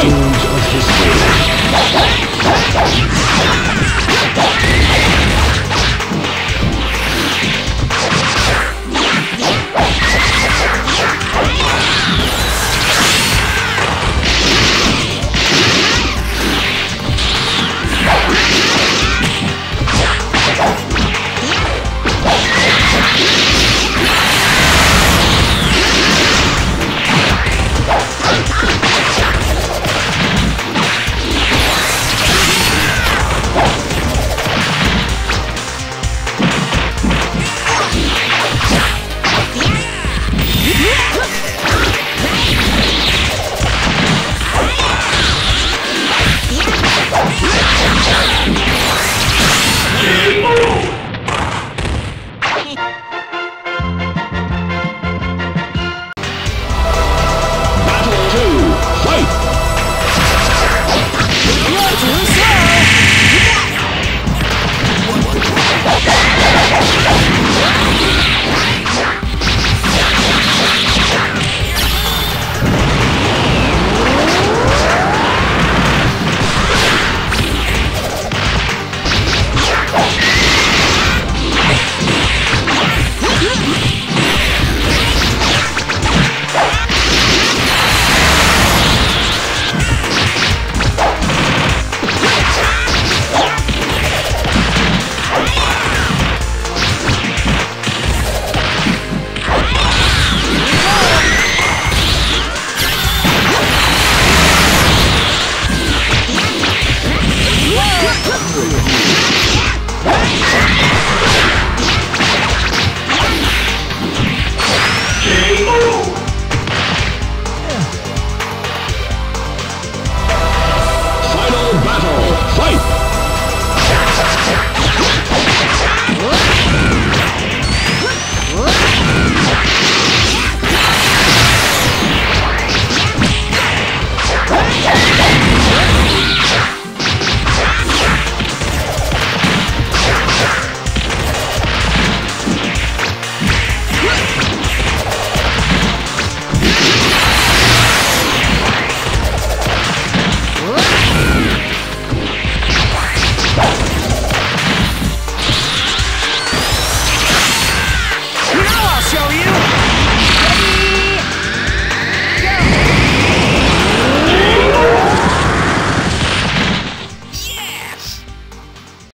change of history.